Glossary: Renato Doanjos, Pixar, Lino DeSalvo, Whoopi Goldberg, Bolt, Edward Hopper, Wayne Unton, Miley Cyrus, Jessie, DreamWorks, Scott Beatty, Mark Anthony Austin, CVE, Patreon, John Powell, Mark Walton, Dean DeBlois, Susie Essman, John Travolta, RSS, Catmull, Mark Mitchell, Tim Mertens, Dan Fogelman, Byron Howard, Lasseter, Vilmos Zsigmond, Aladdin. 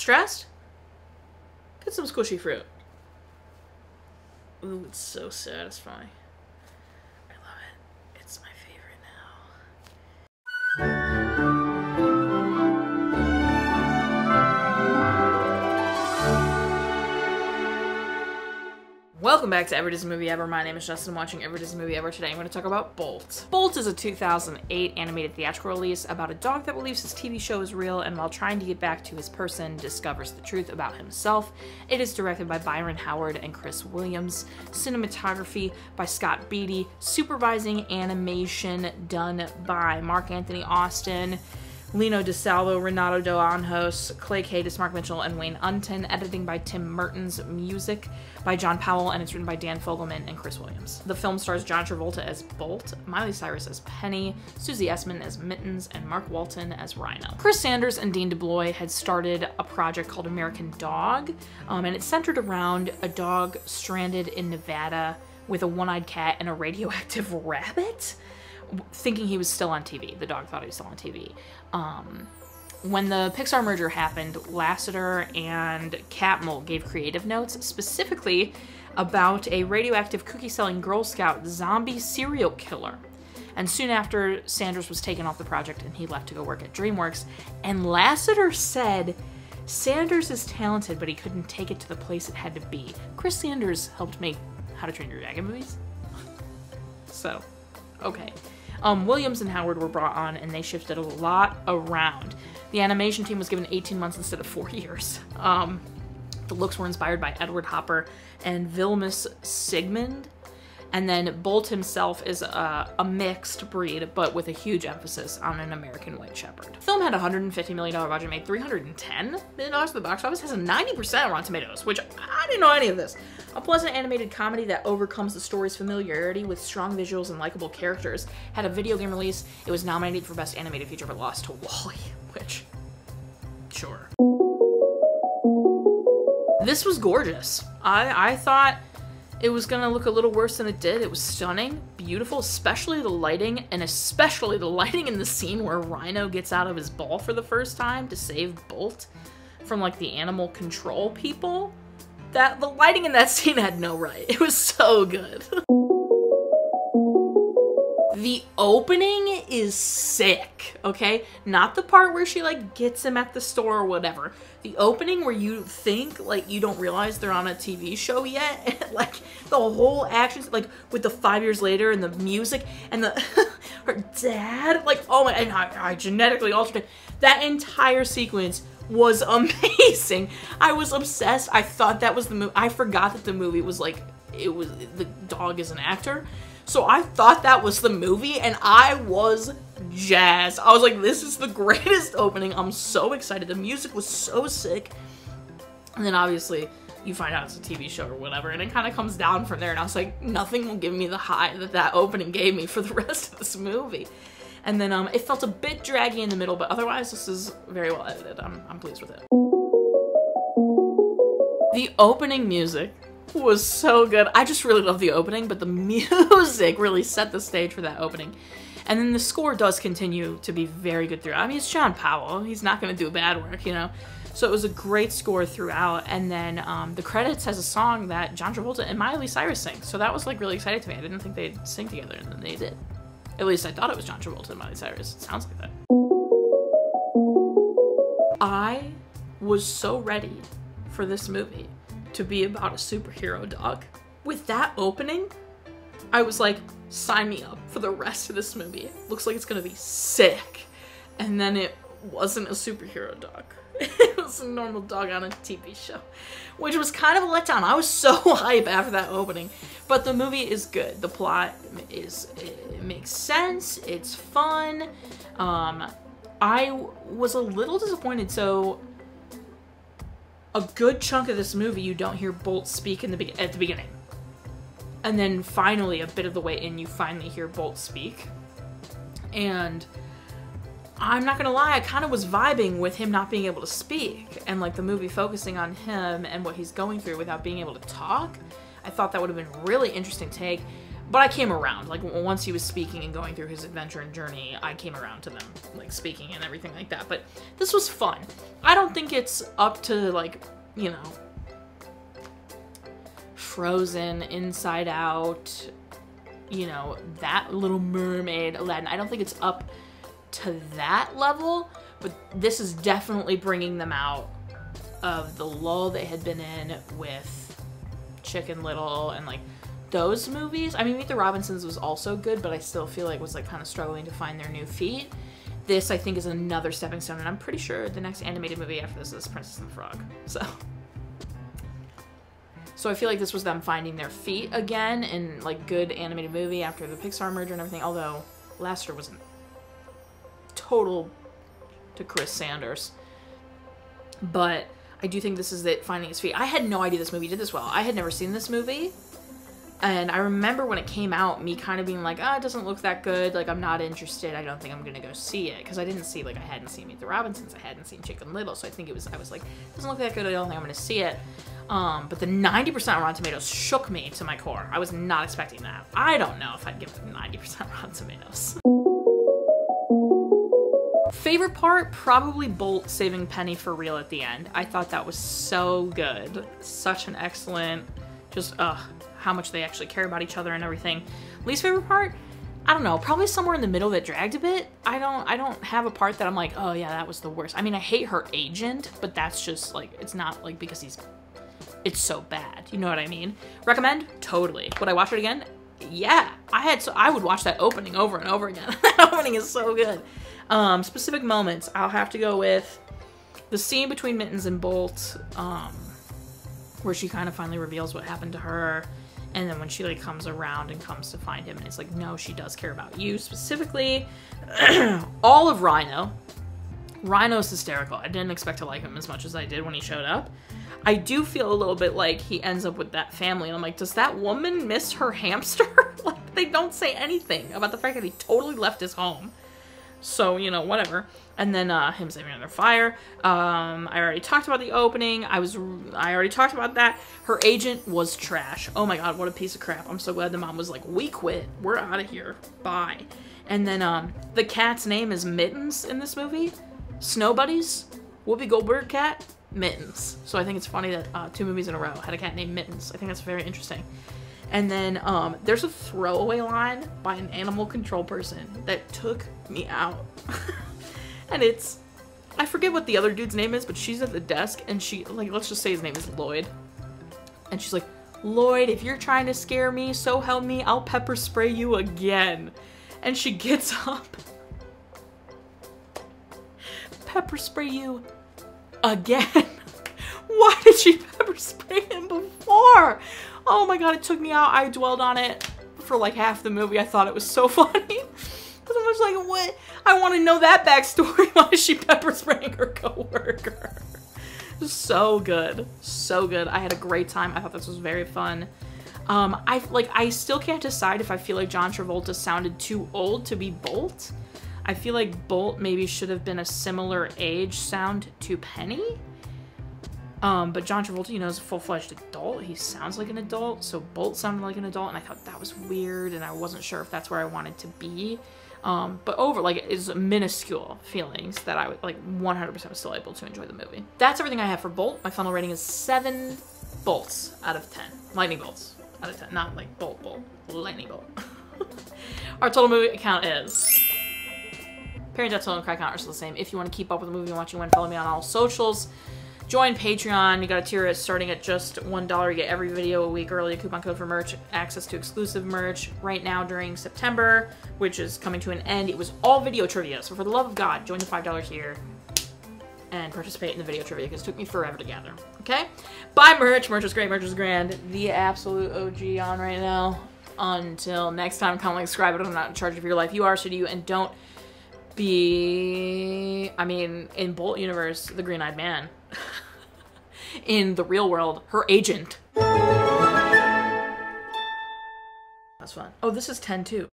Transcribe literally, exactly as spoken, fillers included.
Stressed? Get some squishy fruit. Ooh, it's so satisfying. I love it. It's my favorite now. Welcome back to Every Disney Movie Ever. My name is Justin. I'm watching Every Disney Movie Ever. Today I'm going to talk about Bolt. Bolt is a two thousand eight animated theatrical release about a dog that believes his T V show is real and while trying to get back to his person discovers the truth about himself. It is directed by Byron Howard and Chris Williams. Cinematography by Scott Beatty. Supervising animation done by Mark Anthony Austin, Lino DeSalvo, Renato Doanjos, Clay Cadis, Mark Mitchell, and Wayne Unton. Editing by Tim Mertens. Music by John Powell, and it's written by Dan Fogelman and Chris Williams. The film stars John Travolta as Bolt, Miley Cyrus as Penny, Susie Essman as Mittens, and Mark Walton as Rhino. Chris Sanders and Dean DeBlois had started a project called American Dog, um, and it's centered around a dog stranded in Nevada with a one-eyed cat and a radioactive rabbit, thinking he was still on T V. The dog thought he was still on T V. Um, when the Pixar merger happened, Lasseter and Catmull gave creative notes specifically about a radioactive cookie-selling Girl Scout zombie serial killer. And soon after, Sanders was taken off the project and he left to go work at DreamWorks. And Lasseter said, "Sanders is talented, but he couldn't take it to the place it had to be." Chris Sanders helped make How to Train Your Dragon movies. So, okay. Um, Williams and Howard were brought on and they shifted a lot around. The animation team was given eighteen months instead of four years. Um, the looks were inspired by Edward Hopper and Vilmos Zsigmond. And then Bolt himself is a, a mixed breed, but with a huge emphasis on an American White Shepherd. The film had a one hundred fifty million dollar budget, made three hundred ten million dollars at the box office, has a ninety percent on Rotten Tomatoes, which I didn't know any of this. A pleasant animated comedy that overcomes the story's familiarity with strong visuals and likable characters. Had a video game release. It was nominated for Best Animated Feature, but lost to WALL-E, which, sure. This was gorgeous. I, I thought it was gonna look a little worse than it did. It was stunning, beautiful, especially the lighting, and especially the lighting in the scene where Rhino gets out of his ball for the first time to save Bolt from like the animal control people. That the lighting in that scene had no right. It was so good. The opening is sick, okay? Not the part where she like gets him at the store or whatever. The opening where you think like you don't realize they're on a T V show yet. And, like the whole action, like with the five years later and the music and the her dad, like oh my, and I, I genetically altered. That entire sequence was amazing. I was obsessed. I thought that was the movie. I forgot that the movie was like, it was the dog is an actor. So I thought that was the movie and I was jazzed. I was like, this is the greatest opening. I'm so excited. The music was so sick. And then obviously you find out it's a T V show or whatever and it kind of comes down from there. And I was like, nothing will give me the high that that opening gave me for the rest of this movie. And then um, it felt a bit draggy in the middle, but otherwise this is very well edited. I'm, I'm pleased with it. The opening music was so good. I just really love the opening, but the music really set the stage for that opening. And then the score does continue to be very good throughout. I mean, it's John Powell. He's not going to do bad work, you know? So it was a great score throughout. And then um, the credits has a song that John Travolta and Miley Cyrus sing. So that was like really exciting to me. I didn't think they'd sing together and then they did. At least I thought it was John Travolta and Miley Cyrus. It sounds like that. I was so ready for this movie to be about a superhero dog. With that opening, I was like, sign me up for the rest of this movie. It looks like it's gonna be sick. And then it wasn't a superhero dog. It was a normal dog on a T V show, which was kind of a letdown. I was so hype after that opening, but the movie is good. The plot is, it makes sense. It's fun. Um, I was a little disappointed. So a good chunk of this movie, you don't hear Bolt speak in the be at the beginning. And then finally, a bit of the way in, you finally hear Bolt speak. And I'm not gonna lie, I kind of was vibing with him not being able to speak and like the movie focusing on him and what he's going through without being able to talk. I thought that would have been a really interesting take. But I came around, like, once he was speaking and going through his adventure and journey, I came around to them, like, speaking and everything like that. But this was fun. I don't think it's up to, like, you know, Frozen, Inside Out, you know, that Little Mermaid, Aladdin. I don't think it's up to that level, but this is definitely bringing them out of the lull they had been in with Chicken Little and, like, those movies. I mean, Meet the Robinsons was also good, but I still feel like was like kind of struggling to find their new feet. This, I think, is another stepping stone, and I'm pretty sure the next animated movie after this is Princess and the Frog. So, so I feel like this was them finding their feet again in like good animated movie after the Pixar merger and everything. Although last year was a total to Chris Sanders, but I do think this is it finding his feet. I had no idea this movie did this well. I had never seen this movie. And I remember when it came out, me kind of being like, oh, it doesn't look that good. Like, I'm not interested. I don't think I'm going to go see it. Because I didn't see, like, I hadn't seen Meet the Robinsons. I hadn't seen Chicken Little. So I think it was, I was like, it doesn't look that good. I don't think I'm going to see it. Um, but the ninety percent Rotten Tomatoes shook me to my core. I was not expecting that. I don't know if I'd give it ninety percent Rotten Tomatoes. Favorite part? Probably Bolt saving Penny for real at the end. I thought that was so good. Such an excellent, just, ugh. how much they actually care about each other and everything. Least favorite part? I don't know, probably somewhere in the middle that dragged a bit. I don't I don't have a part that I'm like, oh yeah, that was the worst. I mean, I hate her agent, but that's just like, it's not like because he's, it's so bad. You know what I mean? Recommend? Totally. Would I watch it again? Yeah, I had, so I would watch that opening over and over again. That opening is so good. Um, specific moments, I'll have to go with the scene between Mittens and Bolt, um, where she kind of finally reveals what happened to her. And then when she like comes around and comes to find him and it's like, no, she does care about you specifically. All of Rhino. Rhino's hysterical. I didn't expect to like him as much as I did when he showed up. I do feel a little bit like he ends up with that family. And I'm like, does that woman miss her hamster? Like, they don't say anything about the fact that he totally left his home. So, you know, whatever. And then uh, him saving another fire. Um, I already talked about the opening. I was, I already talked about that. Her agent was trash. Oh my God, what a piece of crap. I'm so glad the mom was like, we quit. We're out of here. Bye. And then um, the cat's name is Mittens in this movie. Snow Buddies, Whoopi Goldberg cat, Mittens. So I think it's funny that uh, two movies in a row had a cat named Mittens. I think that's very interesting. And then um, there's a throwaway line by an animal control person that took me out. And it's, I forget what the other dude's name is, but she's at the desk and she, like, let's just say his name is Lloyd. And she's like, Lloyd, if you're trying to scare me, so help me, I'll pepper spray you again. And she gets up. Pepper spray you again. Why did she pepper spray him before? Oh my God, it took me out. I dwelled on it for like half the movie. I thought it was so funny. I was like, what? I want to know that backstory. Why is she pepper spraying her coworker? So good. So good. I had a great time. I thought this was very fun. Um, I like. I still can't decide if I feel like John Travolta sounded too old to be Bolt. I feel like Bolt maybe should have been a similar age sound to Penny. Um, but John Travolta, you know, is a full-fledged adult. He sounds like an adult. So Bolt sounded like an adult, and I thought that was weird, and I wasn't sure if that's where I wanted to be. Um, but over, like, it's minuscule feelings that I would, like, one hundred percent was still able to enjoy the movie. That's everything I have for Bolt. My final rating is seven bolts out of ten. Lightning bolts out of ten. Not, like, bolt, bolt. Lightning bolt. Our total movie count is... Parent death total and cry count are still the same. If you want to keep up with the movie and watching when, follow me on all socials. Join Patreon. You got a tier at starting at just one dollar. You get every video a week early, a coupon code for merch, access to exclusive merch right now during September, which is coming to an end. It was all video trivia. So for the love of God, join the five dollar tier and participate in the video trivia because it took me forever to gather. Okay? Buy merch. Merch is great. Merch is grand. The absolute O G on right now. Until next time, comment, like, subscribe. But I'm not in charge of your life. You are, so do you. And don't be... I mean, in Bolt Universe, the green-eyed man. In the real world, her agent. That's fun. Oh, this is ten too.